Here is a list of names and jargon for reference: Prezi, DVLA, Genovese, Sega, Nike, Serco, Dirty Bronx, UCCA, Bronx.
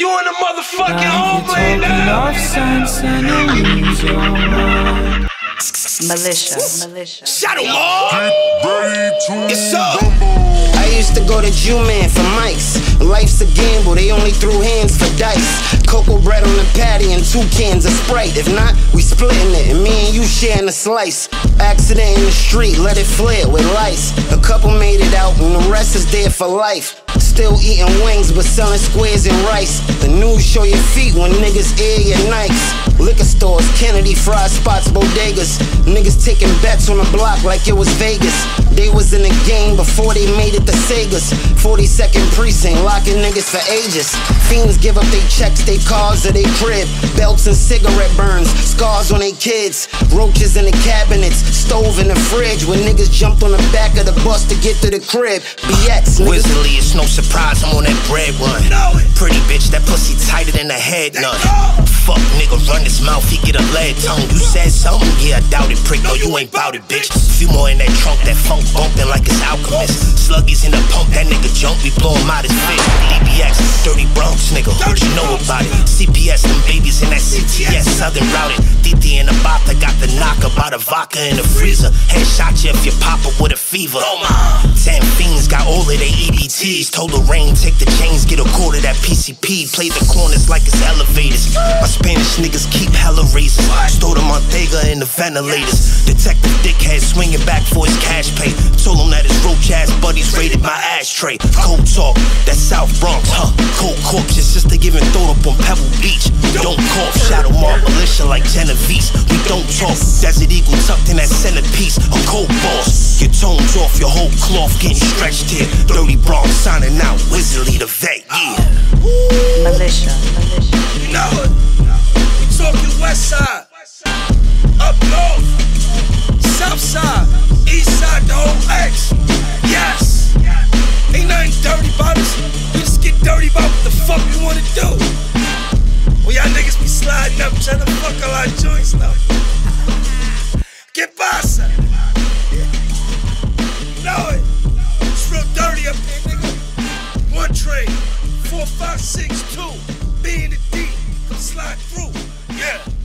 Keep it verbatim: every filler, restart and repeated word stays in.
You in the motherfucking homeland now. Militia, militia. Shut 'em up. It's up. I used to go to Jew-Man for mics. Life's a gamble, they only threw hands for dice. Cocoa bread on the patty and two cans of Sprite. If not, we splitting it and me and you sharing a slice. Accident in the street, let it flare with lights. A couple made it out and the rest is there for life. Still eating wings but selling squares and rice. The news show your feet when niggas air your Nikes. Liquor stores, Kennedy, fried spots, bodegas. Niggas taking bets on the block like it was Vegas. They was in the game before they made it to Sega's. forty-second precinct, locking niggas for ages. Fiends give up they checks, they cars, or they crib. Belts and cigarette burns, scars on they kids. Roaches in the cabinets, stove in the fridge. When niggas jumped on the back of the bus to get to the crib. B X, niggas. Wizardly, it's no surprise, I'm on that bread run. Pretty bitch, that pussy tighter than a head nut. Fuck nigga, run his mouth, he get a lead tongue. You said something, yeah, I doubt it, prick. No, you ain't bout it, bitch. Few more in that trunk, that funk bumping like it's Alchemist. Sluggies in the pump, that nigga jump, we blow him out his face. D B X, Dirty Bronx, nigga, what you know about it? C P S, them babies in that C T S, Southern routed. D D and the bopper got the knock about a vodka in the freezer. Headshot you if your papa with a fever. Ten fiends got all of they E D Ts. Told the rain, take the chains, get a quarter that P C P. Play the corners like it's elevators. My Spanish niggas keep hella razors. Store the Montega in the ventilators. Detective dickhead swinging back for his cash pay. Told him that his roach ass buddies raided my ashtray. Cold talk, that's South Bronx, huh? Cold corpses, sister giving throat up on Pebble Beach. Don't cough, shadow mark militia like Genovese. We don't talk, Desert Eagle tucked in that centerpiece. A cold boss, your tone's off, your whole cloth getting stretched here. Dirty Bronx signing now, Wizardly the vet, yeah. Militia, militia. You know it. We talking west side, up north, south side, east side, the whole X. Yes. Ain't nothing dirty about us. We just get dirty about what the fuck we wanna do. Well, y'all niggas be sliding up, trying to fuck all our joints now. Get by, son. You know it. It's real dirty up here, nigga. One train, four, five, six, two, B in the D, slide through, yeah.